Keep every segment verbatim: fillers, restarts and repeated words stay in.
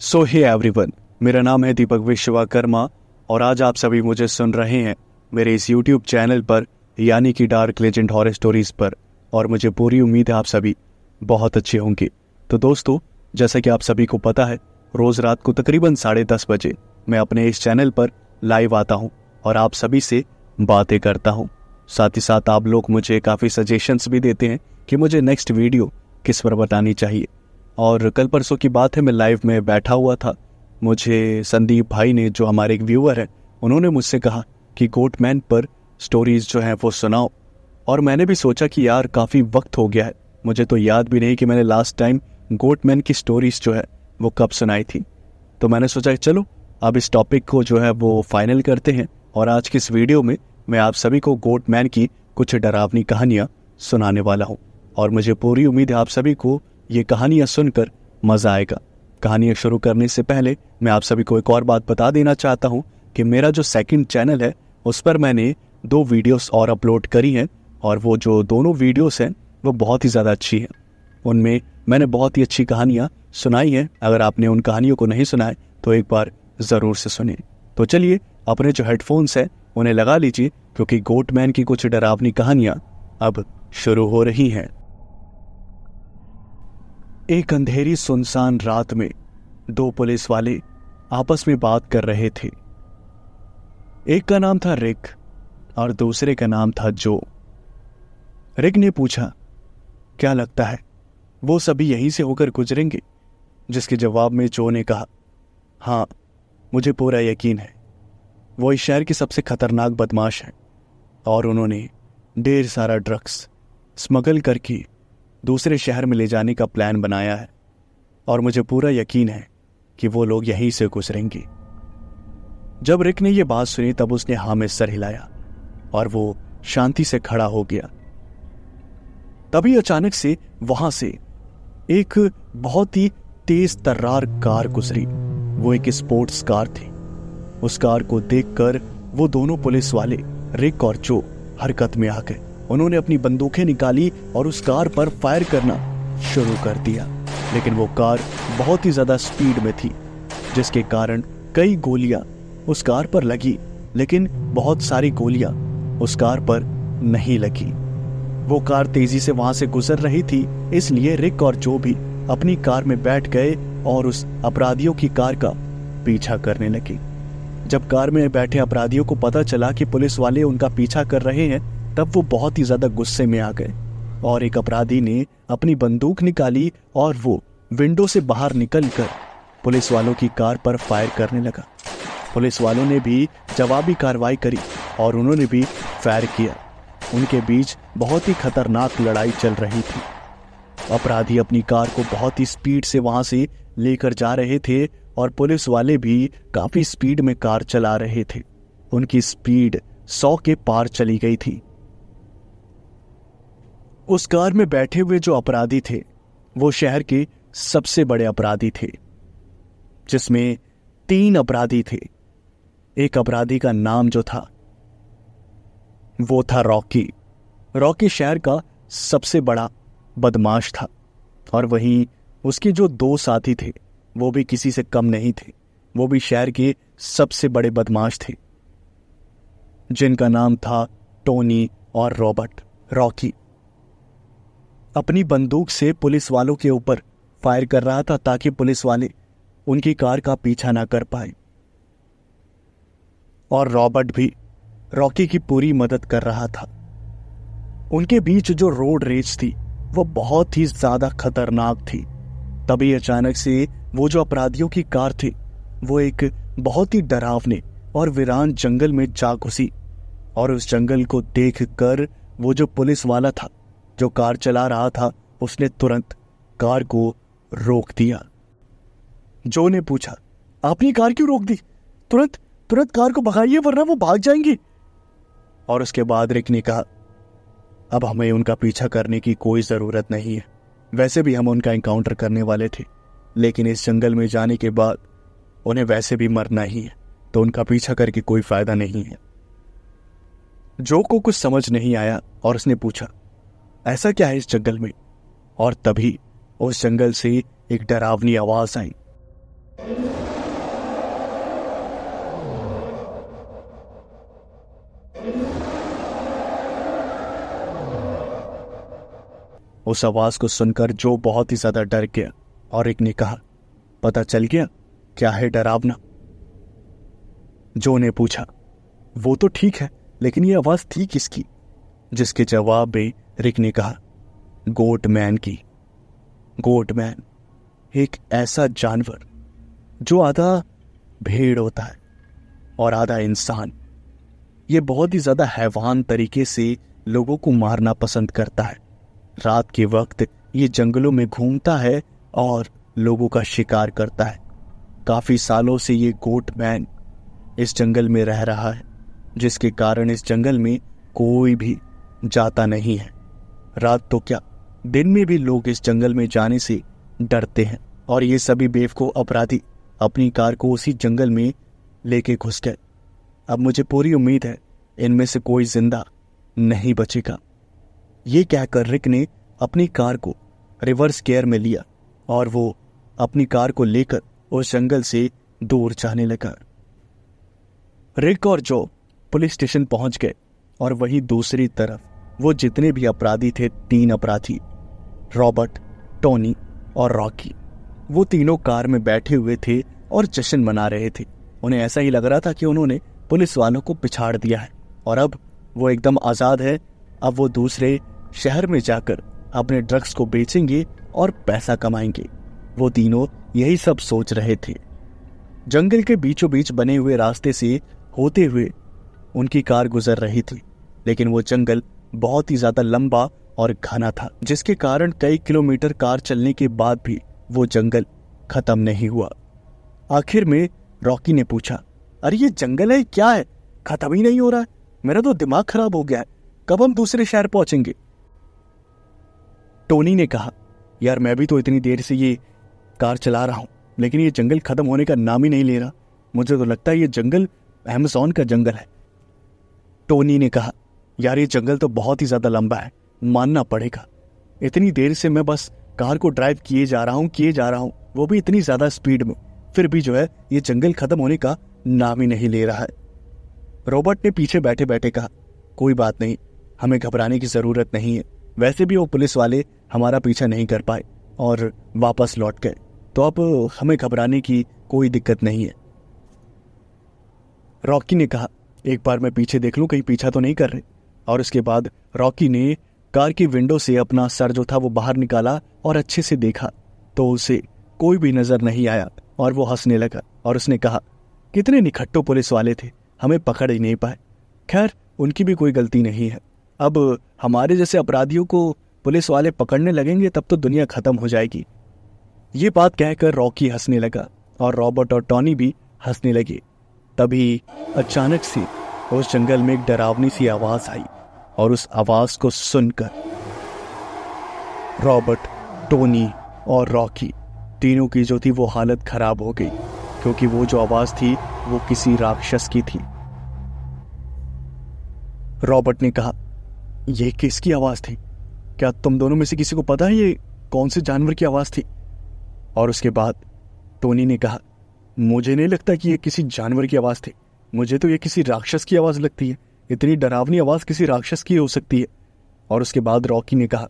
सो hey everyone, मेरा नाम है दीपक विश्वकर्मा और आज आप सभी मुझे सुन रहे हैं मेरे इस यूट्यूब चैनल पर यानी कि डार्क लेजेंड हॉरर स्टोरीज़ पर, और मुझे पूरी उम्मीद है आप सभी बहुत अच्छे होंगे। तो दोस्तों, जैसा कि आप सभी को पता है, रोज़ रात को तकरीबन साढ़े दस बजे मैं अपने इस चैनल पर लाइव आता हूं और आप सभी से बातें करता हूं। साथ ही साथ आप लोग मुझे काफ़ी सजेशंस भी देते हैं कि मुझे नेक्स्ट वीडियो किस पर बतानी चाहिए। और कल परसों की बात है, मैं लाइव में बैठा हुआ था, मुझे संदीप भाई ने, जो हमारे एक व्यूअर हैं, उन्होंने मुझसे कहा कि गोटमैन पर स्टोरीज़ जो हैं वो सुनाओ। और मैंने भी सोचा कि यार काफ़ी वक्त हो गया है, मुझे तो याद भी नहीं कि मैंने लास्ट टाइम गोटमैन की स्टोरीज़ जो है वो कब सुनाई थी। तो मैंने सोचा चलो अब इस टॉपिक को जो है वो फाइनल करते हैं और आज की इस वीडियो में मैं आप सभी को गोटमैन की कुछ डरावनी कहानियाँ सुनाने वाला हूँ। और मुझे पूरी उम्मीद है आप सभी को ये कहानियाँ सुनकर मज़ा आएगा। कहानियाँ शुरू करने से पहले मैं आप सभी को एक और बात बता देना चाहता हूँ कि मेरा जो सेकंड चैनल है उस पर मैंने दो वीडियोस और अपलोड करी हैं, और वो जो दोनों वीडियोस हैं वो बहुत ही ज़्यादा अच्छी हैं। उनमें मैंने बहुत ही अच्छी कहानियाँ सुनाई हैं। अगर आपने उन कहानियों को नहीं सुना है तो एक बार ज़रूर से सुनिए। तो चलिए अपने जो हेडफोन्स हैं उन्हें लगा लीजिए, क्योंकि गोटमैन की कुछ डरावनी कहानियाँ अब शुरू हो रही हैं। एक अंधेरी सुनसान रात में दो पुलिस वाले आपस में बात कर रहे थे। एक का नाम था रिक और दूसरे का नाम था जो। रिक ने पूछा, क्या लगता है वो सभी यहीं से होकर गुजरेंगे? जिसके जवाब में जो ने कहा, हाँ मुझे पूरा यकीन है, वो इस शहर के सबसे खतरनाक बदमाश हैं और उन्होंने ढेर सारा ड्रग्स स्मगल करके दूसरे शहर में ले जाने का प्लान बनाया है और मुझे पूरा यकीन है कि वो लोग यहीं से गुजरेंगे। जब रिक ने यह बात सुनी तब उसने हाँ में सर हिलाया और वो शांति से खड़ा हो गया। तभी अचानक से वहां से एक बहुत ही तेज तर्रार कार गुजरी। वो एक स्पोर्ट्स कार थी। उस कार को देखकर वो दोनों पुलिस वाले रिक और जो हरकत में आ गए। उन्होंने अपनी बंदूकें निकाली और उस कार पर फायर करना शुरू कर दिया, लेकिन वो कार बहुत ही ज़्यादा स्पीड में थी, जिसके कारण कई गोलियां उस कार पर लगी, लेकिन बहुत सारी गोलियां उस कार पर नहीं लगी। वो कार तेज़ी से वहां से गुजर रही थी, इसलिए रिक और जो भी अपनी कार में बैठ गए और उस अपराधियों की कार का पीछा करने लगे। जब कार में बैठे अपराधियों को पता चला कि पुलिस वाले उनका पीछा कर रहे हैं, तब वो बहुत ही ज़्यादा गुस्से में आ गए और एक अपराधी ने अपनी बंदूक निकाली और वो विंडो से बाहर निकलकर पुलिस वालों की कार पर फायर करने लगा। पुलिस वालों ने भी जवाबी कार्रवाई करी और उन्होंने भी फायर किया। उनके बीच बहुत ही खतरनाक लड़ाई चल रही थी। अपराधी अपनी कार को बहुत ही स्पीड से वहां से लेकर जा रहे थे और पुलिस वाले भी काफ़ी स्पीड में कार चला रहे थे। उनकी स्पीड सौ के पार चली गई थी। उस कार में बैठे हुए जो अपराधी थे वो शहर के सबसे बड़े अपराधी थे, जिसमें तीन अपराधी थे। एक अपराधी का नाम जो था वो था रॉकी। रॉकी शहर का सबसे बड़ा बदमाश था और वहीं उसके जो दो साथी थे वो भी किसी से कम नहीं थे। वो भी शहर के सबसे बड़े बदमाश थे, जिनका नाम था टोनी और रॉबर्ट। रॉकी अपनी बंदूक से पुलिस वालों के ऊपर फायर कर रहा था ताकि पुलिस वाले उनकी कार का पीछा ना कर पाए, और रॉबर्ट भी रॉकी की पूरी मदद कर रहा था। उनके बीच जो रोड रेज थी वो बहुत ही ज़्यादा खतरनाक थी। तभी अचानक से वो जो अपराधियों की कार थी वो एक बहुत ही डरावने और वीरान जंगल में जा घुसी, और उस जंगल को देखकर वो जो पुलिस वाला था जो कार चला रहा था उसने तुरंत कार को रोक दिया। जो ने पूछा, आपने कार क्यों रोक दी? तुरंत तुरंत कार को भगाइए वरना वो भाग जाएंगी। और उसके बाद रिक ने कहा, अब हमें उनका पीछा करने की कोई ज़रूरत नहीं है, वैसे भी हम उनका एनकाउंटर करने वाले थे, लेकिन इस जंगल में जाने के बाद उन्हें वैसे भी मरना ही है, तो उनका पीछा करके कोई फायदा नहीं है। जो को कुछ समझ नहीं आया और उसने पूछा, ऐसा क्या है इस जंगल में? और तभी उस जंगल से एक डरावनी आवाज आई। उस आवाज को सुनकर जो बहुत ही ज्यादा डर गया और रिक ने कहा, पता चल गया क्या है डरावना? जो ने पूछा, वो तो ठीक है, लेकिन ये आवाज थी किसकी? जिसके जवाब में रिक ने कहा, गोटमैन की। गोटमैन एक ऐसा जानवर जो आधा भेड़ होता है और आधा इंसान। ये बहुत ही ज्यादा हैवान तरीके से लोगों को मारना पसंद करता है। रात के वक्त ये जंगलों में घूमता है और लोगों का शिकार करता है। काफी सालों से ये गोटमैन इस जंगल में रह रहा है, जिसके कारण इस जंगल में कोई भी जाता नहीं है। रात तो क्या दिन में भी लोग इस जंगल में जाने से डरते हैं और ये सभी बेवकूफ अपराधी अपनी कार को उसी जंगल में लेके घुस गए। अब मुझे पूरी उम्मीद है इनमें से कोई जिंदा नहीं बचेगा। ये कहकर रिक ने अपनी कार को रिवर्स गियर में लिया और वो अपनी कार को लेकर उस जंगल से दूर जाने लगा। रिक और जो पुलिस स्टेशन पहुंच गए और वहीं दूसरी तरफ वो जितने भी अपराधी थे, तीन अपराधी रॉबर्ट, टोनी और रॉकी, वो तीनों कार में बैठे हुए थे और जश्न मना रहे थे। उन्हें ऐसा ही लग रहा था कि उन्होंने पुलिस वालों को पिछाड़ दिया है और अब वो एकदम आज़ाद है। अब वो दूसरे शहर में जाकर अपने ड्रग्स को बेचेंगे और पैसा कमाएंगे। वो तीनों यही सब सोच रहे थे। जंगल के बीचों बीच बने हुए रास्ते से होते हुए उनकी कार गुजर रही थी, लेकिन वो जंगल बहुत ही ज्यादा लंबा और घना था, जिसके कारण कई किलोमीटर कार चलने के बाद भी वो जंगल खत्म नहीं हुआ। आखिर में रॉकी ने पूछा, अरे ये जंगल है क्या है, खत्म ही नहीं हो रहा है? मेरा तो दिमाग खराब हो गया है, कब हम दूसरे शहर पहुंचेंगे? टोनी ने कहा, यार मैं भी तो इतनी देर से ये कार चला रहा हूं, लेकिन ये जंगल खत्म होने का नाम ही नहीं ले रहा। मुझे तो लगता है ये जंगल अमेज़न का जंगल है। टोनी ने कहा, यार ये जंगल तो बहुत ही ज्यादा लंबा है, मानना पड़ेगा। इतनी देर से मैं बस कार को ड्राइव किए जा रहा हूँ किए जा रहा हूँ वो भी इतनी ज्यादा स्पीड में, फिर भी जो है ये जंगल खत्म होने का नाम ही नहीं ले रहा है। रॉबर्ट ने पीछे बैठे बैठे कहा, कोई बात नहीं, हमें घबराने की ज़रूरत नहीं है। वैसे भी वो पुलिस वाले हमारा पीछा नहीं कर पाए और वापस लौट गए, तो अब हमें घबराने की कोई दिक्कत नहीं है। रॉकी ने कहा, एक बार मैं पीछे देख लूं कहीं पीछा तो नहीं कर रहे। और उसके बाद रॉकी ने कार की विंडो से अपना सर जो था वो बाहर निकाला और अच्छे से देखा तो उसे कोई भी नज़र नहीं आया और वो हंसने लगा और उसने कहा, कितने निकट्टों पुलिस वाले थे, हमें पकड़ ही नहीं पाए। खैर उनकी भी कोई गलती नहीं है। अब हमारे जैसे अपराधियों को पुलिस वाले पकड़ने लगेंगे तब तो दुनिया खत्म हो जाएगी। ये बात कहकर रॉकी हंसने लगा और रॉबर्ट और टॉनी भी हंसने लगे। तभी अचानक से उस जंगल में एक डरावनी सी आवाज आई और उस आवाज को सुनकर रॉबर्ट, टोनी और रॉकी तीनों की जो थी वो हालत खराब हो गई, क्योंकि वो जो आवाज थी वो किसी राक्षस की थी। रॉबर्ट ने कहा, ये किसकी आवाज़ थी? क्या तुम दोनों में से किसी को पता है ये कौन से जानवर की आवाज़ थी? और उसके बाद टोनी ने कहा, मुझे नहीं लगता कि ये किसी जानवर की आवाज़ थी, मुझे तो ये किसी राक्षस की आवाज़ लगती है। इतनी डरावनी आवाज़ किसी राक्षस की हो सकती है। और उसके बाद रॉकी ने कहा,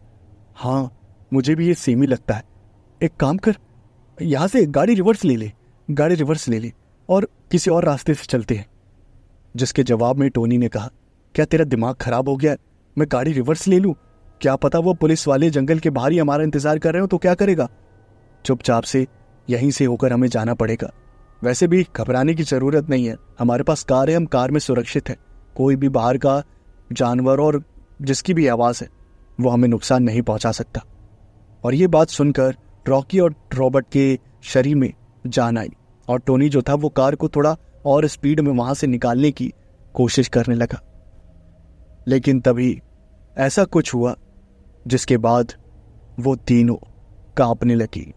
हाँ मुझे भी ये सेम ही लगता है। एक काम कर, यहाँ से गाड़ी रिवर्स ले ले गाड़ी रिवर्स ले ले और किसी और रास्ते से चलते हैं। जिसके जवाब में टोनी ने कहा, क्या तेरा दिमाग खराब हो गया, मैं गाड़ी रिवर्स ले लूं? क्या पता वो पुलिस वाले जंगल के बाहर ही हमारा इंतजार कर रहे हो तो क्या करेगा? चुपचाप से यहीं से होकर हमें जाना पड़ेगा। वैसे भी घबराने की जरूरत नहीं है, हमारे पास कार है, हम कार में सुरक्षित है। कोई भी बाहर का जानवर और जिसकी भी आवाज़ है वो हमें नुकसान नहीं पहुंचा सकता। और ये बात सुनकर रॉकी और रॉबर्ट के शरीर में जान आई और टोनी जो था वो कार को थोड़ा और स्पीड में वहाँ से निकालने की कोशिश करने लगा, लेकिन तभी ऐसा कुछ हुआ जिसके बाद वो तीनों कांपने लगी।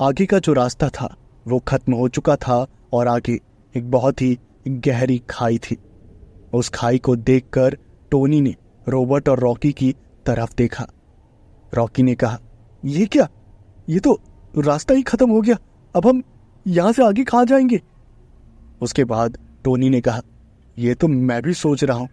आगे का जो रास्ता था वो खत्म हो चुका था और आगे एक बहुत ही गहरी खाई थी। उस खाई को देखकर टोनी ने रॉबर्ट और रॉकी की तरफ देखा। रॉकी ने कहा, ये क्या, ये तो रास्ता ही खत्म हो गया, अब हम यहाँ से आगे कहाँ जाएंगे? उसके बाद टोनी ने कहा, यह तो मैं भी सोच रहा हूँ,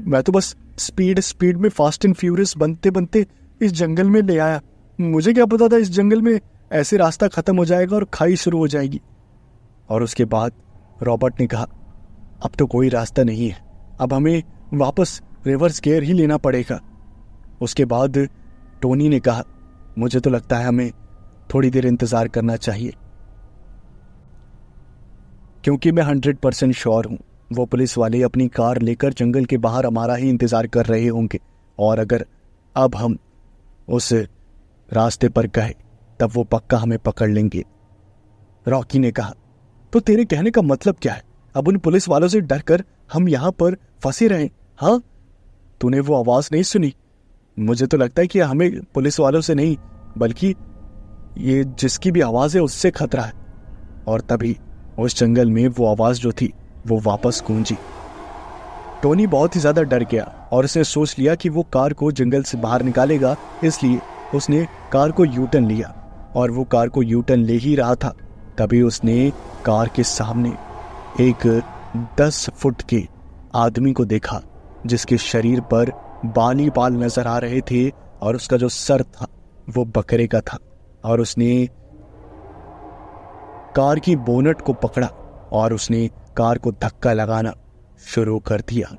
मैं तो बस स्पीड स्पीड में फास्ट एंड फ्यूरियस बनते बनते इस जंगल में ले आया, मुझे क्या पता था इस जंगल में ऐसे रास्ता ख़त्म हो जाएगा और खाई शुरू हो जाएगी। और उसके बाद रॉबर्ट ने कहा, अब तो कोई रास्ता नहीं है, अब हमें वापस रिवर्स गियर ही लेना पड़ेगा। उसके बाद टोनी ने कहा, मुझे तो लगता है हमें थोड़ी देर इंतज़ार करना चाहिए, क्योंकि मैं हंड्रेड परसेंट श्योर हूँ वो पुलिस वाले अपनी कार लेकर जंगल के बाहर हमारा ही इंतज़ार कर रहे होंगे, और अगर अब हम उस रास्ते पर गए तब वो पक्का हमें पकड़ लेंगे। रॉकी ने कहा, तो तेरे कहने का मतलब क्या है, अब उन पुलिस वालों से डर कर हम यहाँ पर फंसे रहें? हाँ, तूने वो आवाज़ नहीं सुनी? मुझे तो लगता है कि हमें पुलिस वालों से नहीं, बल्कि ये जिसकी भी आवाज़ है उससे खतरा है। और तभी उस जंगल में वो आवाज़ जो थी वो वापस गूंजी। टोनी बहुत ही ज़्यादा डर गया और उसने सोच लिया कि वो कार को जंगल से बाहर निकालेगा, इसलिए उसने कार को यूटर्न लिया। और वो कार को यूटर्न ले ही रहा था तभी उसने कार के सामने एक दस फुट के आदमी को देखा जिसके शरीर पर बाली बाल नज़र आ रहे थे और उसका जो सर था वो बकरे का था। और उसने कार की बोनट को पकड़ा और उसने कार को धक्का लगाना शुरू कर दिया।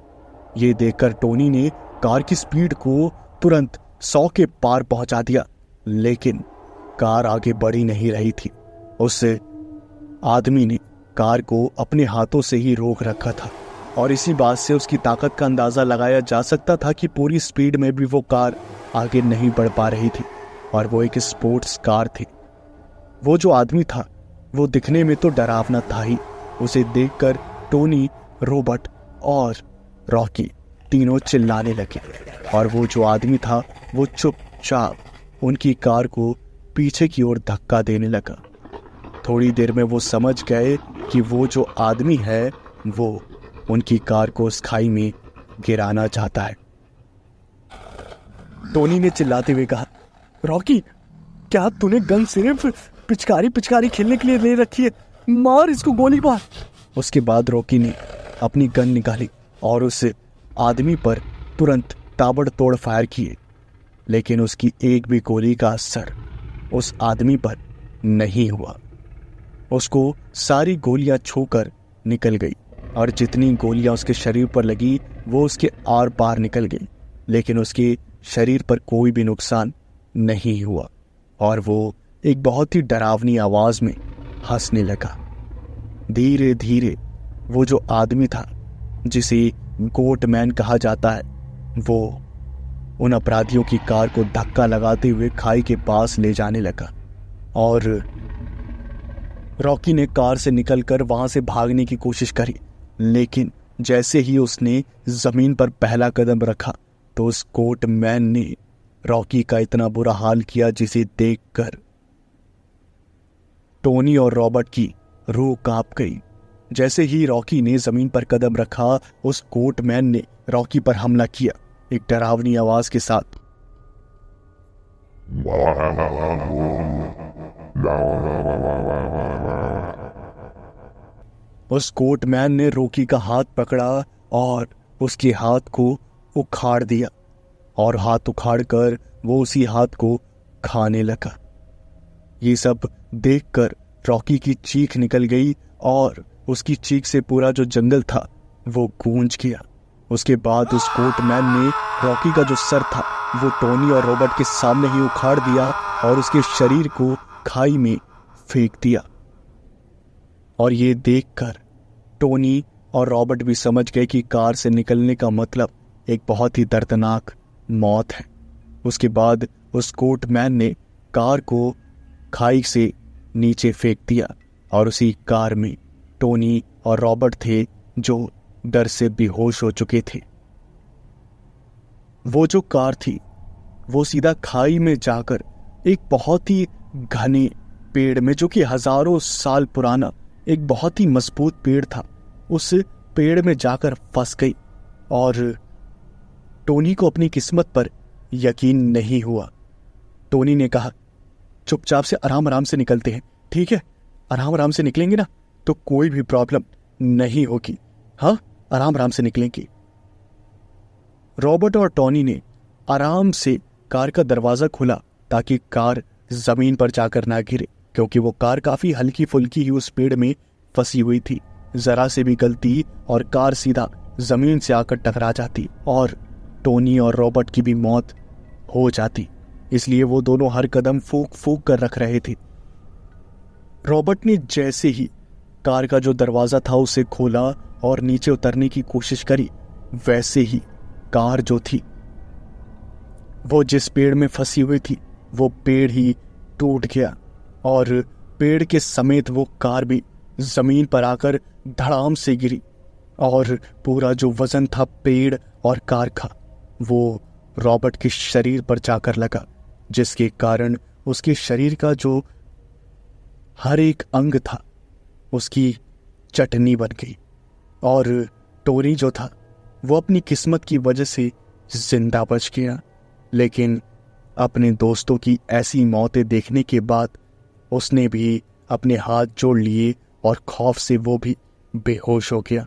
ये देखकर टोनी ने कार की स्पीड को तुरंत सौ के पार पहुंचा दिया, लेकिन कार आगे बढ़ी नहीं रही थी। उस आदमी ने कार को अपने हाथों से ही रोक रखा था और इसी बात से उसकी ताकत का अंदाज़ा लगाया जा सकता था कि पूरी स्पीड में भी वो कार आगे नहीं बढ़ पा रही थी और वो एक स्पोर्ट्स कार थी। वो जो आदमी था वो दिखने में तो डरावना था ही। उसे देखकर टोनी, रॉबर्ट और रॉकी तीनों चिल्लाने लगे और वो जो आदमी था वो चुपचाप उनकी कार को पीछे की ओर धक्का देने लगा। थोड़ी देर में वो समझ गए कि वो जो आदमी है वो उनकी कार को उस खाई में गिराना चाहता है। टोनी ने चिल्लाते हुए कहा, रॉकी, क्या तूने गन सिर्फ पिचकारी पिचकारी खेलने के लिए ले रखी है? मार इसको गोली, मार। उसके बाद रॉकी ने अपनी गन निकाली और उस आदमी पर तुरंत ताबड़तोड़ फायर किए, लेकिन उसकी एक भी गोली का असर उस आदमी पर नहीं हुआ। उसको सारी गोलियां छूकर निकल गई और जितनी गोलियां उसके शरीर पर लगी वो उसके आर पार निकल गई, लेकिन उसके शरीर पर कोई भी नुकसान नहीं हुआ। और वो एक बहुत ही डरावनी आवाज़ में हंसने लगा। धीरे धीरे वो जो आदमी था जिसे गोटमैन कहा जाता है वो उन अपराधियों की कार को धक्का लगाते हुए खाई के पास ले जाने लगा और रॉकी ने कार से निकलकर वहां से भागने की कोशिश करी, लेकिन जैसे ही उसने ज़मीन पर पहला कदम रखा तो उस गोटमैन ने रॉकी का इतना बुरा हाल किया जिसे देखकर टोनी और रॉबर्ट की रूह कांप गई। जैसे ही रॉकी ने ज़मीन पर कदम रखा उस गोटमैन ने रॉकी पर हमला किया एक डरावनी आवाज़ के साथ। उस गोटमैन ने रॉकी का हाथ पकड़ा और उसके हाथ को उखाड़ दिया और हाथ उखाड़कर वो उसी हाथ को खाने लगा। ये सब देखकर रॉकी की चीख निकल गई और उसकी चीख से पूरा जो जंगल था वो गूंज गया। उसके बाद उस गोटमैन ने रॉकी का जो सर था वो टोनी और रॉबर्ट के सामने ही उखाड़ दिया और उसके शरीर को खाई में फेंक दिया। और ये देखकर टोनी और रॉबर्ट भी समझ गए कि कार से निकलने का मतलब एक बहुत ही दर्दनाक मौत है। उसके बाद उस गोटमैन ने कार को खाई से नीचे फेंक दिया और उसी कार में टोनी और रॉबर्ट थे जो डर से बेहोश हो चुके थे। वो जो कार थी वो सीधा खाई में जाकर एक बहुत ही घने पेड़ में, जो कि हजारों साल पुराना एक बहुत ही मजबूत पेड़ था, उस पेड़ में जाकर फंस गई और टोनी को अपनी किस्मत पर यकीन नहीं हुआ। टोनी ने कहा, चुपचाप से आराम आराम से निकलते हैं, ठीक है? आराम आराम से निकलेंगे ना तो कोई भी प्रॉब्लम नहीं होगी। हाँ, आराम आराम से निकलेंगे। रॉबर्ट और टोनी ने आराम से कार का दरवाज़ा खोला ताकि कार ज़मीन पर जाकर ना गिरे, क्योंकि वो कार काफ़ी हल्की फुल्की ही उस पेड़ में फंसी हुई थी। ज़रा से भी गलती और कार सीधा ज़मीन से आकर टकरा जाती और टोनी और रॉबर्ट की भी मौत हो जाती। इसलिए वो दोनों हर कदम फूंक फूंक कर रख रहे थे। रॉबर्ट ने जैसे ही कार का जो दरवाज़ा था उसे खोला और नीचे उतरने की कोशिश करी, वैसे ही कार जो थी वो जिस पेड़ में फंसी हुई थी वो पेड़ ही टूट गया और पेड़ के समेत वो कार भी ज़मीन पर आकर धड़ाम से गिरी और पूरा जो वज़न था पेड़ और कार का वो रॉबर्ट के शरीर पर जाकर लगा, जिसके कारण उसके शरीर का जो हर एक अंग था उसकी चटनी बन गई। और टोनी जो था वो अपनी किस्मत की वजह से जिंदा बच गया, लेकिन अपने दोस्तों की ऐसी मौतें देखने के बाद उसने भी अपने हाथ जोड़ लिए और खौफ से वो भी बेहोश हो गया।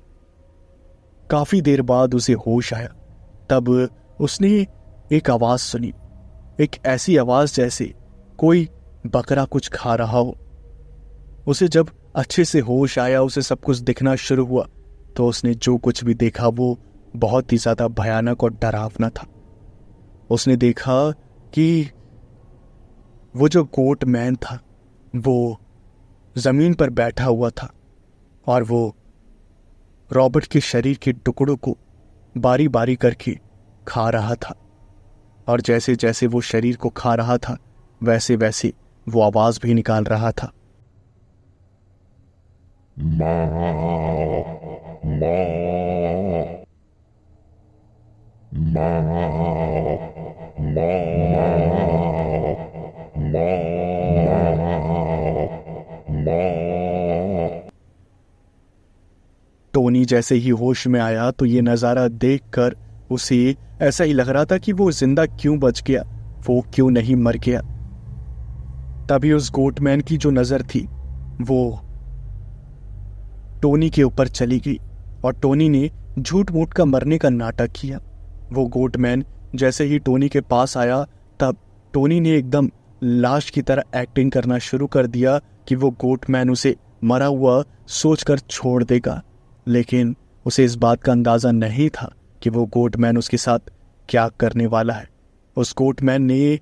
काफ़ी देर बाद उसे होश आया, तब उसने एक आवाज़ सुनी, एक ऐसी आवाज़ जैसे कोई बकरा कुछ खा रहा हो। उसे जब अच्छे से होश आया, उसे सब कुछ दिखना शुरू हुआ, तो उसने जो कुछ भी देखा वो बहुत ही ज़्यादा भयानक और डरावना था। उसने देखा कि वो जो गोटमैन था वो ज़मीन पर बैठा हुआ था और वो रॉबर्ट के शरीर के टुकड़ों को बारी बारी करके खा रहा था। और जैसे जैसे वो शरीर को खा रहा था वैसे वैसे वो आवाज़ भी निकाल रहा था। टोनी जैसे ही होश में आया तो ये नज़ारा देखकर उसे ऐसा ही लग रहा था कि वो जिंदा क्यों बच गया, वो क्यों नहीं मर गया। तभी उस गोटमैन की जो नज़र थी वो टोनी के ऊपर चली गई और टोनी ने झूठ मूठ का मरने का नाटक किया। वो गोटमैन जैसे ही टोनी के पास आया तब टोनी ने एकदम लाश की तरह एक्टिंग करना शुरू कर दिया कि वो गोटमैन उसे मरा हुआ सोचकर छोड़ देगा, लेकिन उसे इस बात का अंदाज़ा नहीं था कि वो गोटमैन उसके साथ क्या करने वाला है। उस गोटमैन ने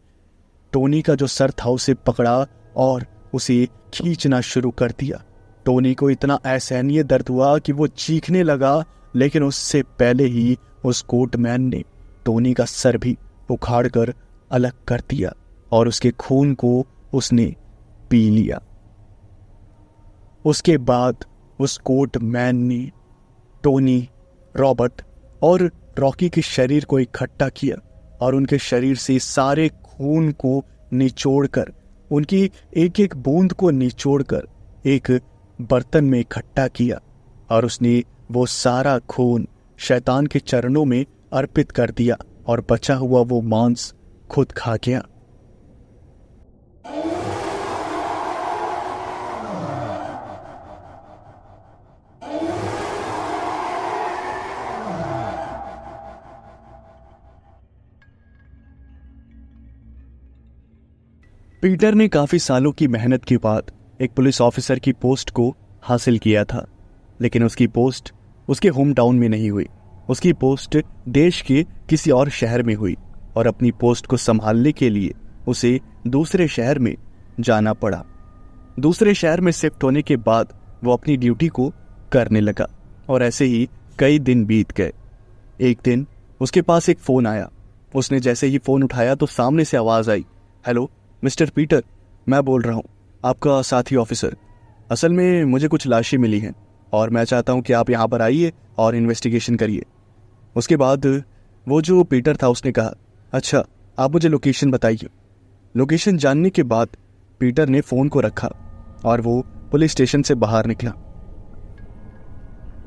टोनी का जो सर था उसे पकड़ा और उसे खींचना शुरू कर दिया। टोनी को इतना असहनीय दर्द हुआ कि वो चीखने लगा, लेकिन उससे पहले ही उस गोटमैन ने टोनी का सर भी उखाड़कर अलग कर दिया और उसके खून को उसने पी लिया। उसके बाद उस गोटमैन ने टोनी, रॉबर्ट और रॉकी के शरीर को इकट्ठा किया और उनके शरीर से सारे खून को निचोड़कर, उनकी एक एक बूंद को निचोड़कर एक बर्तन में इकट्ठा किया और उसने वो सारा खून शैतान के चरणों में अर्पित कर दिया और बचा हुआ वो मांस खुद खा गया। पीटर ने काफ़ी सालों की मेहनत के बाद एक पुलिस ऑफिसर की पोस्ट को हासिल किया था, लेकिन उसकी पोस्ट उसके होम टाउन में नहीं हुई। उसकी पोस्ट देश के किसी और शहर में हुई और अपनी पोस्ट को संभालने के लिए उसे दूसरे शहर में जाना पड़ा। दूसरे शहर में शिफ्ट होने के बाद वो अपनी ड्यूटी को करने लगा और ऐसे ही कई दिन बीत गए। एक दिन उसके पास एक फ़ोन आया। उसने जैसे ही फ़ोन उठाया तो सामने से आवाज़ आई, हेलो मिस्टर पीटर, मैं बोल रहा हूँ, आपका साथी ऑफिसर। असल में मुझे कुछ लाशें मिली हैं और मैं चाहता हूँ कि आप यहाँ पर आइए और इन्वेस्टिगेशन करिए। उसके बाद वो जो पीटर था उसने कहा, अच्छा आप मुझे लोकेशन बताइए। लोकेशन जानने के बाद पीटर ने फ़ोन को रखा और वो पुलिस स्टेशन से बाहर निकला।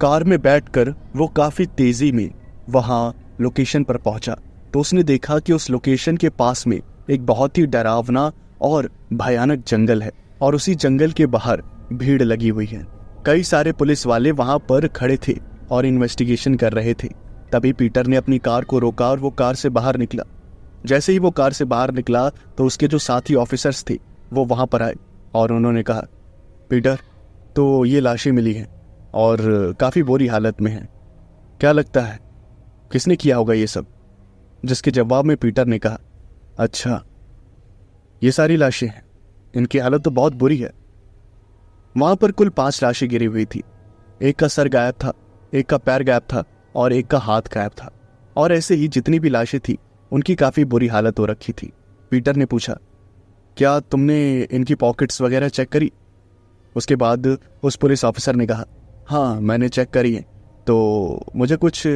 कार में बैठकर वो काफ़ी तेज़ी में वहाँ लोकेशन पर पहुंचा तो उसने देखा कि उस लोकेशन के पास में एक बहुत ही डरावना और भयानक जंगल है और उसी जंगल के बाहर भीड़ लगी हुई है। कई सारे पुलिस वाले वहां पर खड़े थे और इन्वेस्टिगेशन कर रहे थे। तभी पीटर ने अपनी कार को रोका और वो कार से बाहर निकला। जैसे ही वो कार से बाहर निकला तो उसके जो साथी ऑफिसर्स थे वो वहां पर आए और उन्होंने कहा, पीटर, तो ये लाशें मिली हैं और काफ़ी बुरी हालत में हैं, क्या लगता है किसने किया होगा ये सब? जिसके जवाब में पीटर ने कहा, अच्छा ये सारी लाशें हैं, इनकी हालत तो बहुत बुरी है। वहाँ पर कुल पांच लाशें गिरी हुई थी। एक का सर गायब था, एक का पैर गायब था और एक का हाथ गायब था और ऐसे ही जितनी भी लाशें थी उनकी काफ़ी बुरी हालत हो रखी थी। पीटर ने पूछा, क्या तुमने इनकी पॉकेट्स वगैरह चेक करी? उसके बाद उस पुलिस ऑफिसर ने कहा, हाँ मैंने चेक करी है तो मुझे कुछ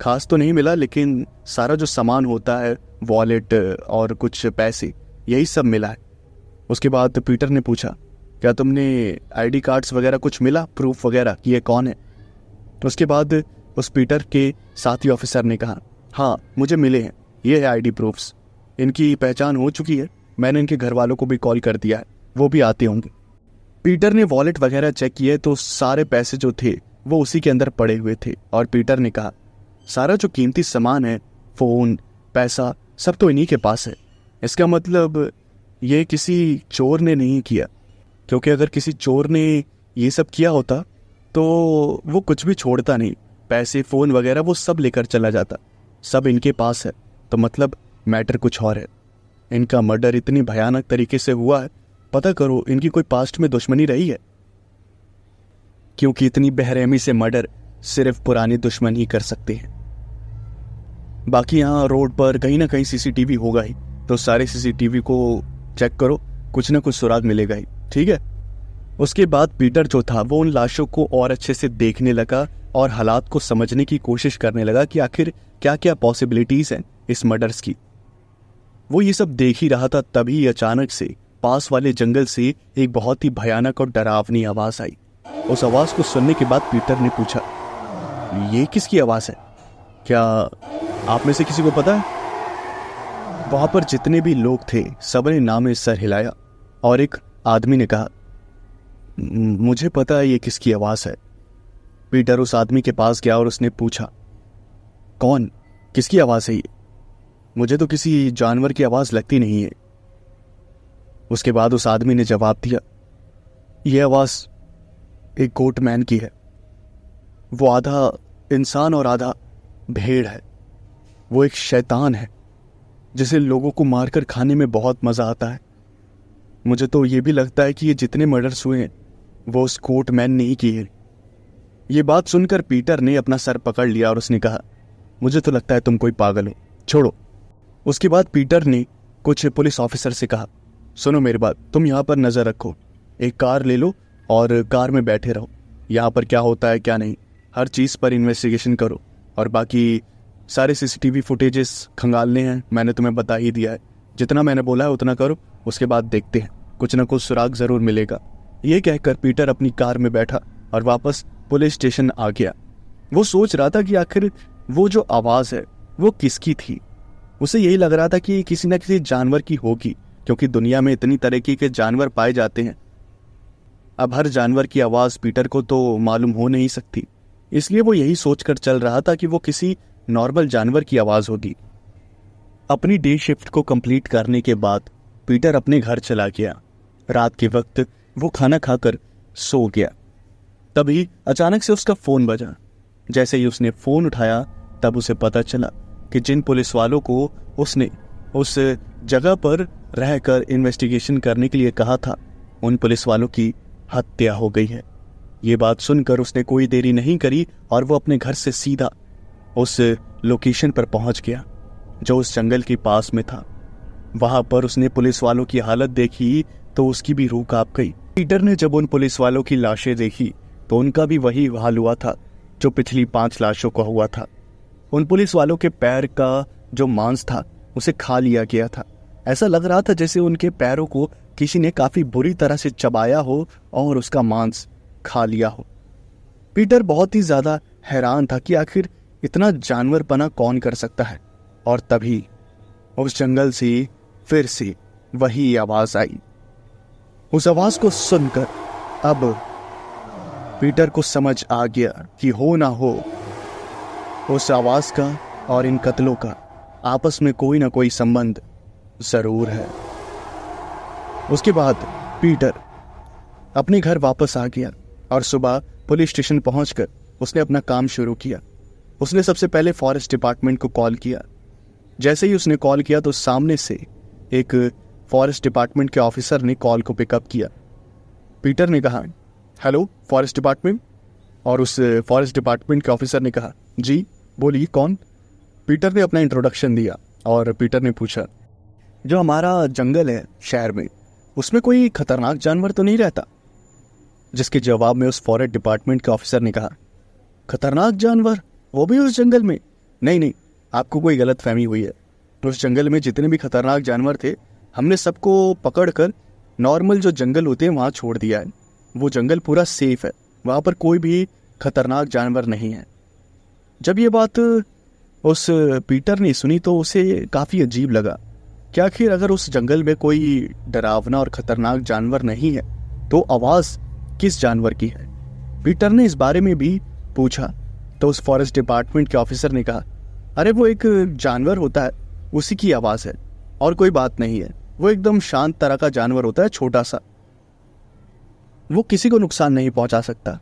खास तो नहीं मिला, लेकिन सारा जो सामान होता है, वॉलेट और कुछ पैसे, यही सब मिला है। उसके बाद पीटर ने पूछा, क्या तुमने आईडी कार्ड्स वगैरह कुछ मिला, प्रूफ वगैरह कि ये कौन है? तो उसके बाद उस पीटर के साथी ऑफिसर ने कहा, हाँ मुझे मिले हैं, ये है आईडी प्रूफ्स, इनकी पहचान हो चुकी है, मैंने इनके घर वालों को भी कॉल कर दिया है, वो भी आते होंगे। पीटर ने वॉलेट वगैरह चेक किए तो सारे पैसे जो थे वो उसी के अंदर पड़े हुए थे और पीटर ने कहा, सारा जो कीमती सामान है, फ़ोन, पैसा, सब तो इन्हीं के पास है। इसका मतलब ये किसी चोर ने नहीं किया, क्योंकि अगर किसी चोर ने ये सब किया होता तो वो कुछ भी छोड़ता नहीं, पैसे, फ़ोन वगैरह वो सब लेकर चला जाता, सब इनके पास है, तो मतलब मैटर कुछ और है। इनका मर्डर इतनी भयानक तरीके से हुआ है, पता करो इनकी कोई पास्ट में दुश्मनी रही है, क्योंकि इतनी बेरहमी से मर्डर सिर्फ पुराने दुश्मन ही कर सकते हैं। बाकी यहाँ रोड पर कहीं ना कहीं सीसीटीवी होगा ही, तो सारे सीसीटीवी को चेक करो, कुछ ना कुछ सुराग मिलेगा ही, ठीक है? उसके बाद पीटर जो था वो उन लाशों को और अच्छे से देखने लगा और हालात को समझने की कोशिश करने लगा कि आखिर क्या क्या पॉसिबिलिटीज़ हैं इस मर्डर्स की। वो ये सब देख ही रहा था, तभी अचानक से पास वाले जंगल से एक बहुत ही भयानक और डरावनी आवाज़ आई। उस आवाज़ को सुनने के बाद पीटर ने पूछा, ये किसकी आवाज़ है? क्या आप में से किसी को पता है? वहाँ पर जितने भी लोग थे सबने नाम में सर हिलाया और एक आदमी ने कहा, मुझे पता है ये किसकी आवाज़ है। पीटर उस आदमी के पास गया और उसने पूछा, कौन, किसकी आवाज़ है ये? मुझे तो किसी जानवर की आवाज़ लगती नहीं है। उसके बाद उस आदमी ने जवाब दिया, यह आवाज़ एक गोटमैन की है, वो आधा इंसान और आधा भेड़ है, वो एक शैतान है जिसे लोगों को मारकर खाने में बहुत मज़ा आता है। मुझे तो ये भी लगता है कि ये जितने मर्डर्स हुए हैं वो उस गोटमैन ने ही किए। ये बात सुनकर पीटर ने अपना सर पकड़ लिया और उसने कहा, मुझे तो लगता है तुम कोई पागल हो, छोड़ो। उसके बाद पीटर ने कुछ पुलिस ऑफिसर से कहा, सुनो मेरी बात, तुम यहाँ पर नज़र रखो, एक कार ले लो और कार में बैठे रहो, यहाँ पर क्या होता है क्या नहीं, हर चीज़ पर इन्वेस्टिगेशन करो, और बाकी सारे सीसीटीवी फुटेजेस खंगालने हैं, मैंने तुम्हें बता ही दिया है, जितना मैंने बोला है उतना करो, उसके बाद देखते हैं, कुछ ना कुछ सुराग ज़रूर मिलेगा। ये कहकर पीटर अपनी कार में बैठा और वापस पुलिस स्टेशन आ गया। वो सोच रहा था कि आखिर वो जो आवाज़ है वो किसकी थी। उसे यही लग रहा था कि किसी न किसी जानवर की होगी, क्योंकि दुनिया में इतनी तरीके के जानवर पाए जाते हैं, अब हर जानवर की आवाज़ पीटर को तो मालूम हो नहीं सकती, इसलिए वो यही सोचकर चल रहा था कि वो किसी नॉर्मल जानवर की आवाज़ होगी। अपनी डे शिफ्ट को कंप्लीट करने के बाद पीटर अपने घर चला गया। रात के वक्त वो खाना खाकर सो गया। तभी अचानक से उसका फ़ोन बजा। जैसे ही उसने फ़ोन उठाया तब उसे पता चला कि जिन पुलिस वालों को उसने उस जगह पर रहकर इन्वेस्टिगेशन करने के लिए कहा था, उन पुलिस वालों की हत्या हो गई है। ये बात सुनकर उसने कोई देरी नहीं करी और वो अपने घर से सीधा उस लोकेशन पर पहुंच गया जो उस जंगल के पास में था। वहां पर उसने पुलिस वालों की हालत देखी तो उसकी भी रूह कांप गई। पीटर ने जब उन पुलिस वालों की लाशें देखी तो उनका भी वही हाल हुआ था जो पिछली पांच लाशों का हुआ था। उन पुलिस वालों के पैर का जो मांस था उसे खा लिया गया था। ऐसा लग रहा था जैसे उनके पैरों को किसी ने काफ़ी बुरी तरह से चबाया हो और उसका मांस खा लिया हो। पीटर बहुत ही ज़्यादा हैरान था कि आखिर इतना जानवरपना कौन कर सकता है। और तभी उस जंगल से फिर से वही आवाज आई। उस आवाज को सुनकर अब पीटर को समझ आ गया कि हो ना हो उस आवाज का और इन कत्लों का आपस में कोई ना कोई संबंध जरूर है। उसके बाद पीटर अपने घर वापस आ गया और सुबह पुलिस स्टेशन पहुंचकर उसने अपना काम शुरू किया। उसने सबसे पहले फॉरेस्ट डिपार्टमेंट को कॉल किया। जैसे ही उसने कॉल किया तो सामने से एक फॉरेस्ट डिपार्टमेंट के ऑफिसर ने कॉल को पिकअप किया। पीटर ने कहा, हेलो फॉरेस्ट डिपार्टमेंट। और उस फॉरेस्ट डिपार्टमेंट के ऑफिसर ने कहा, जी बोलिए कौन। पीटर ने अपना इंट्रोडक्शन दिया और पीटर ने पूछा, जो हमारा जंगल है शहर में, उसमें कोई खतरनाक जानवर तो नहीं रहता। जिसके जवाब में उस फॉरेस्ट डिपार्टमेंट के ऑफिसर ने कहा, खतरनाक जानवर, वो भी उस जंगल में? नहीं नहीं, आपको कोई गलत फहमी हुई है। तो उस जंगल में जितने भी खतरनाक जानवर थे हमने सबको पकड़कर नॉर्मल जो जंगल होते हैं वहाँ छोड़ दिया है। वो जंगल पूरा सेफ है, वहाँ पर कोई भी खतरनाक जानवर नहीं है। जब ये बात उस पीटर ने सुनी तो उसे काफ़ी अजीब लगा कि आखिर अगर उस जंगल में कोई डरावना और ख़तरनाक जानवर नहीं है तो आवाज़ किस जानवर की है। पीटर ने इस बारे में भी पूछा तो उस फॉरेस्ट डिपार्टमेंट के ऑफिसर ने कहा, अरे वो एक जानवर होता है, उसी की आवाज़ है और कोई बात नहीं है। वो एकदम शांत तरह का जानवर होता है, छोटा सा, वो किसी को नुकसान नहीं पहुंचा सकता।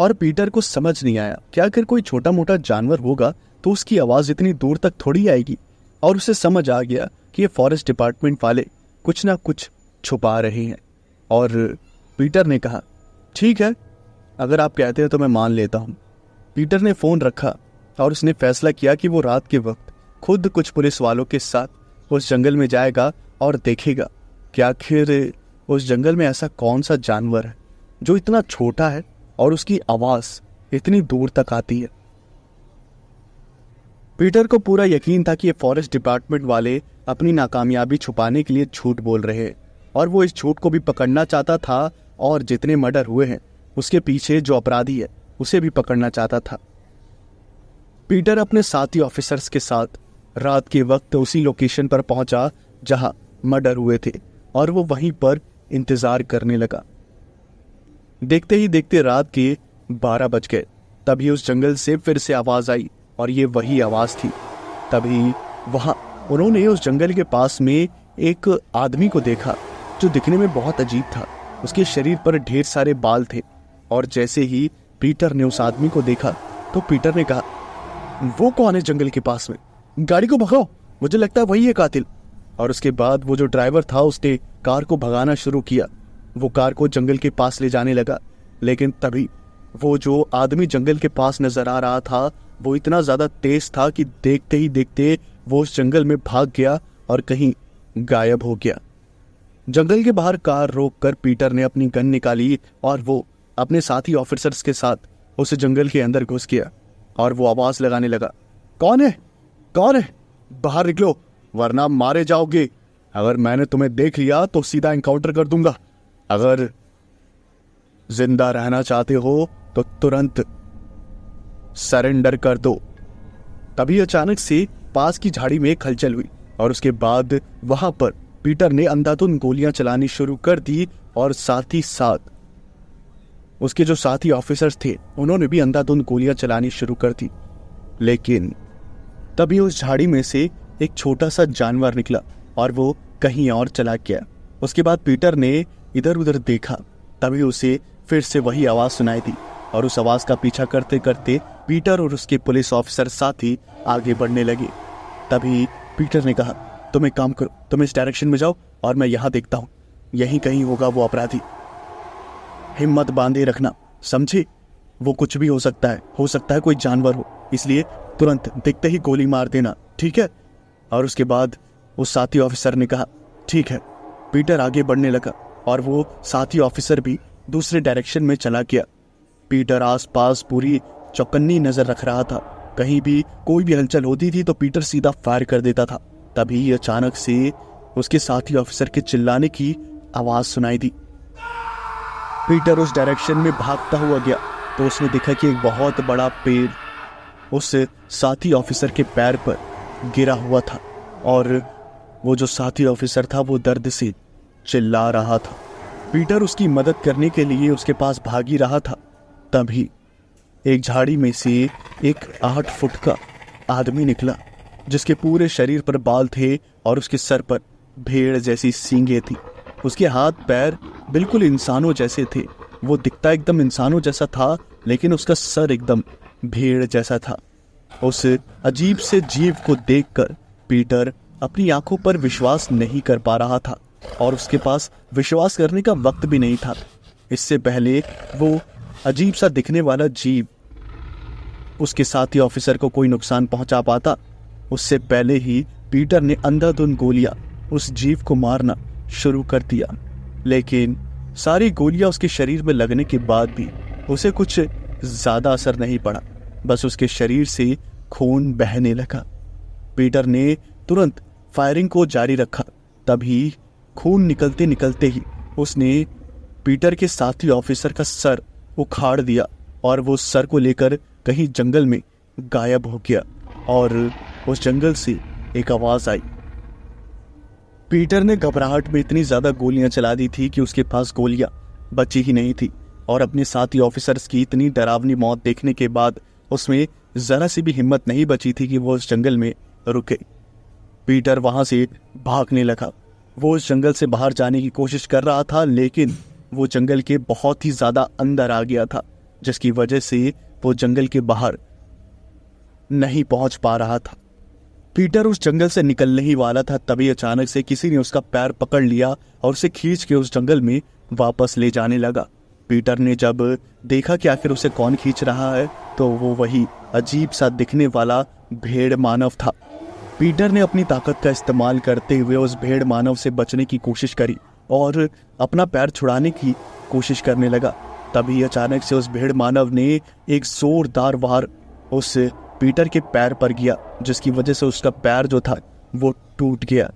और पीटर को समझ नहीं आया कि अगर कोई छोटा मोटा जानवर होगा तो उसकी आवाज़ इतनी दूर तक थोड़ी आएगी। और उसे समझ आ गया कि ये फॉरेस्ट डिपार्टमेंट वाले कुछ ना कुछ छुपा रहे हैं। और पीटर ने कहा, ठीक है, अगर आप कहते हैं तो मैं मान लेता हूँ। पीटर ने फ़ोन रखा और उसने फैसला किया कि वो रात के वक्त खुद कुछ पुलिस वालों के साथ उस जंगल में जाएगा और देखेगा कि आखिर उस जंगल में ऐसा कौन सा जानवर है जो इतना छोटा है और उसकी आवाज़ इतनी दूर तक आती है। पीटर को पूरा यकीन था कि ये फॉरेस्ट डिपार्टमेंट वाले अपनी नाकामयाबी छुपाने के लिए झूठ बोल रहे हैं और वो इस झूठ को भी पकड़ना चाहता था और जितने मर्डर हुए हैं उसके पीछे जो अपराधी है उसे भी पकड़ना चाहता था। पीटर अपने साथी ऑफिसर्स के साथ रात के वक्त उसी लोकेशन पर पहुंचा जहां मर्डर हुए थे और वो वहीं पर इंतज़ार करने लगा। देखते ही देखते रात के बारह बज गए। तभी उस जंगल से फिर से आवाज़ आई और ये वही आवाज़ थी। तभी वहाँ उन्होंने उस जंगल के पास में एक आदमी को देखा जो दिखने में बहुत अजीब था। उसके शरीर पर ढेर सारे बाल थे और जैसे ही पीटर ने उस आदमी को देखा तो पीटर ने कहा, वो कौन है जंगल के पास में? गाड़ी को भगाओ, मुझे लगता है वही है कातिल। और उसके बाद वो जो ड्राइवर था उसने कार को भगाना शुरू किया। वो कार को जंगल के पास ले जाने लगा, लेकिन तभी वो जो आदमी जंगल के पास नजर आ रहा था वो इतना ज़्यादा तेज था कि देखते ही देखते वो उस जंगल में भाग गया और कहीं गायब हो गया। जंगल के बाहर कार रोककर पीटर ने अपनी गन निकाली और वो अपने साथी ऑफिसर्स के साथ उस जंगल के अंदर घुस गया और वो आवाज़ लगाने लगा, कौन है कौन है, बाहर निकलो वरना मारे जाओगे। अगर मैंने तुम्हें देख लिया तो सीधा एनकाउंटर कर दूंगा। अगर जिंदा रहना चाहते हो तो तुरंत सरेंडर कर दो। तभी अचानक से पास की झाड़ी में एक हलचल हुई और उसके बाद वहां पर पीटर ने अंधाधुंध गोलियां चलानी शुरू कर दी और साथ ही साथ उसके जो साथी ऑफिसर्स थे उन्होंने भी अंधाधुंध गोलियां चलानी शुरू कर दी। लेकिन तभी उस झाड़ी में से एक छोटा सा जानवर निकला और वो कहीं और चला गया। उसके बाद पीटर ने इधर उधर देखा, तभी उसे फिर से वही आवाज़ सुनाई दी और उस आवाज़ का पीछा करते करते पीटर और उसके पुलिस ऑफिसर साथी आगे बढ़ने लगे। तभी पीटर ने कहा, तुम एक काम करो, तुम इस डायरेक्शन में जाओ और मैं यहाँ देखता हूँ, यहीं कहीं होगा वो अपराधी। हिम्मत बांधे रखना, समझे? वो कुछ भी हो सकता है, हो सकता है कोई जानवर हो, इसलिए तुरंत दिखते ही गोली मार देना, ठीक है? और उसके बाद उस साथी ऑफिसर ने कहा, ठीक है। पीटर आगे बढ़ने लगा और वो साथी ऑफिसर भी दूसरे डायरेक्शन में चला गया। पीटर आसपास पूरी चौकन्नी नज़र रख रहा था, कहीं भी कोई भी हलचल होती थी तो पीटर सीधा फायर कर देता था। तभी अचानक से उसके साथी ऑफिसर के चिल्लाने की आवाज़ सुनाई दी। पीटर उस डायरेक्शन में भागता हुआ गया तो उसने देखा कि एक बहुत बड़ा पेड़ उससे साथी ऑफिसर के पैर पर गिरा हुआ था और वो जो साथी ऑफिसर था वो दर्द से चिल्ला रहा था। पीटर उसकी मदद करने के लिए उसके पास भागी रहा था, तभी एक झाड़ी में से एक आठ फुट का आदमी निकला जिसके पूरे शरीर पर बाल थे और उसके सर पर भेड़ जैसी सींगें थी। उसके हाथ पैर बिल्कुल इंसानों जैसे थे, वो दिखता एकदम इंसानों जैसा था लेकिन उसका सर एकदम भेड़ जैसा था। उस अजीब से जीव को देखकर पीटर अपनी आंखों पर विश्वास नहीं कर पा रहा था और उसके पास विश्वास करने का वक्त भी नहीं था। इससे पहले वो अजीब सा दिखने वाला जीव उसके साथी ऑफिसर को कोई नुकसान पहुंचा पाता, उससे पहले ही पीटर ने अंधाधुंध गोलियां उस जीव को मारना शुरू कर दिया। लेकिन सारी गोलियां उसके शरीर में लगने के बाद भी उसे कुछ ज़्यादा असर नहीं पड़ा, बस उसके शरीर से खून बहने लगा। पीटर ने तुरंत फायरिंग को जारी रखा, तभी खून निकलते निकलते ही उसने पीटर के साथी ऑफिसर का सर उखाड़ दिया और वो सर को लेकर कहीं जंगल में गायब हो गया। और उस जंगल से एक आवाज़ आई। पीटर ने घबराहट में इतनी ज़्यादा गोलियां चला दी थी कि उसके पास गोलियां बची ही नहीं थी और अपने साथी ऑफिसर्स की इतनी डरावनी मौत देखने के बाद उसमें ज़रा सी भी हिम्मत नहीं बची थी कि वो उस जंगल में रुके। पीटर वहां से भागने लगा। वो उस जंगल से बाहर जाने की कोशिश कर रहा था लेकिन वो जंगल के बहुत ही ज़्यादा अंदर आ गया था, जिसकी वजह से वो जंगल के बाहर नहीं पहुंच पा रहा था। पीटर उस जंगल से निकलने ही वाला था, तभी अचानक से किसी ने उसका पैर पकड़ लिया और उसे खींच के उस जंगल में वापस ले जाने लगा। पीटर ने जब देखा कि आखिर उसे कौन खींच रहा है तो वो वही अजीब सा दिखने वाला भेड़ मानव था। पीटर ने अपनी ताकत का इस्तेमाल करते हुए उस भेड़ मानव से बचने की कोशिश करी और अपना पैर छुड़ाने की कोशिश करने लगा, तभी अचानक से उस भेड़ मानव ने एक जोरदार वार उस पीटर के पैर पर किया, जिसकी वजह से उसका पैर जो था वो टूट गया।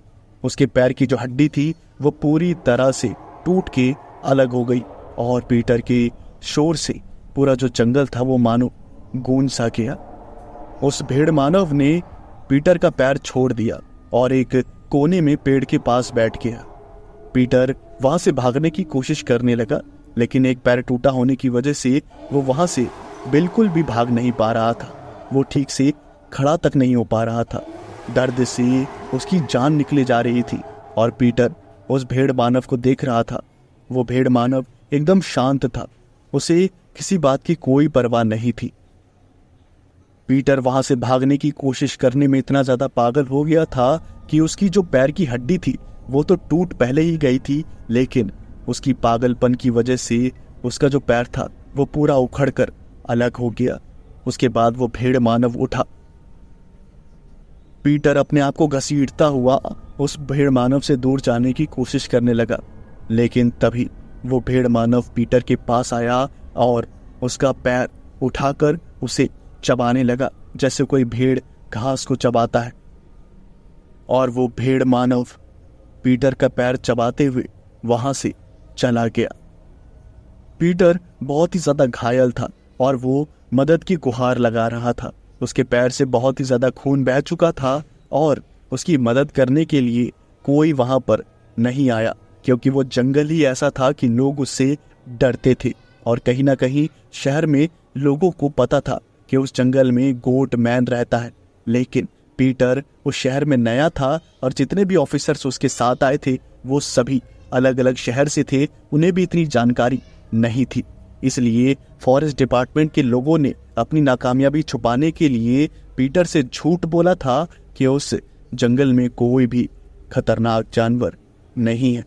उसके पैर की जो हड्डी थी वो पूरी तरह से टूट के अलग हो गई और पीटर के शोर से पूरा जो जंगल था वो मानो गूंज सा गया। उस भेड़ मानव ने पीटर का पैर छोड़ दिया और एक कोने में पेड़ के पास बैठ गया। पीटर वहां से भागने की कोशिश करने लगा लेकिन एक पैर टूटा होने की वजह से वो वहां से बिल्कुल भी भाग नहीं पा रहा था, वो ठीक से खड़ा तक नहीं हो पा रहा था। दर्द से उसकी जान निकले जा रही थी और पीटर उस भेड़ मानव को देख रहा था। वो भेड़ मानव एकदम शांत था, उसे किसी बात की कोई परवाह नहीं थी। पीटर वहां से भागने की कोशिश करने में इतना ज़्यादा पागल हो गया था कि उसकी जो पैर की हड्डी थी वो तो टूट पहले ही गई थी, लेकिन उसकी पागलपन की वजह से उसका जो पैर था वो पूरा उखड़ कर अलग हो गया। उसके बाद वो भेड़ मानव उठा। पीटर अपने आप को घसीटता हुआ उस भेड़ मानव से दूर जाने की कोशिश करने लगा, लेकिन तभी वो भेड़ मानव पीटर के पास आया और उसका पैर उठाकर उसे चबाने लगा, जैसे कोई भेड़ घास को चबाता है। और वो भेड़ मानव पीटर का पैर चबाते हुए वहां से चला गया। पीटर बहुत ही ज़्यादा घायल था और वो मदद की गुहार लगा रहा था। उसके पैर से बहुत ही ज़्यादा खून बह चुका था और उसकी मदद करने के लिए कोई वहां पर नहीं आया, क्योंकि वो जंगल ही ऐसा था कि लोग उससे डरते थे और कहीं ना कहीं शहर में लोगों को पता था कि उस जंगल में गोटमैन रहता है। लेकिन पीटर उस शहर में नया था और जितने भी ऑफिसर्स उसके साथ आए थे वो सभी अलग अलग शहर से थे, उन्हें भी इतनी जानकारी नहीं थी। इसलिए फॉरेस्ट डिपार्टमेंट के लोगों ने अपनी नाकामयाबी छुपाने के लिए पीटर से झूठ बोला था कि उस जंगल में कोई भी खतरनाक जानवर नहीं है।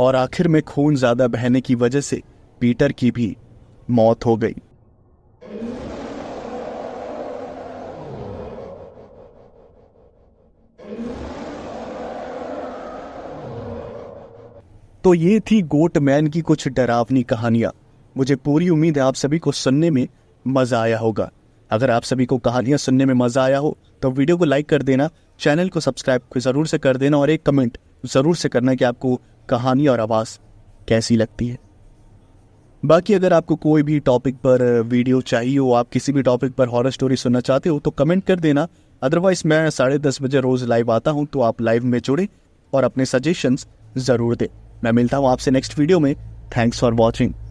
और आखिर में खून ज़्यादा बहने की वजह से पीटर की भी मौत हो गई। तो ये थी गोटमैन की कुछ डरावनी कहानियाँ। मुझे पूरी उम्मीद है आप सभी को सुनने में मज़ा आया होगा। अगर आप सभी को कहानियाँ सुनने में मज़ा आया हो तो वीडियो को लाइक कर देना, चैनल को सब्सक्राइब ज़रूर से कर देना और एक कमेंट ज़रूर से करना कि आपको कहानी और आवाज़ कैसी लगती है। बाकी अगर आपको कोई भी टॉपिक पर वीडियो चाहिए हो, आप किसी भी टॉपिक पर हॉरर स्टोरी सुनना चाहते हो तो कमेंट कर देना। अदरवाइज मैं साढ़े दस बजे रोज़ लाइव आता हूं, तो आप लाइव में जुड़े और अपने सजेशंस ज़रूर दें। मैं मिलता हूं आपसे नेक्स्ट वीडियो में। Thanks for watching.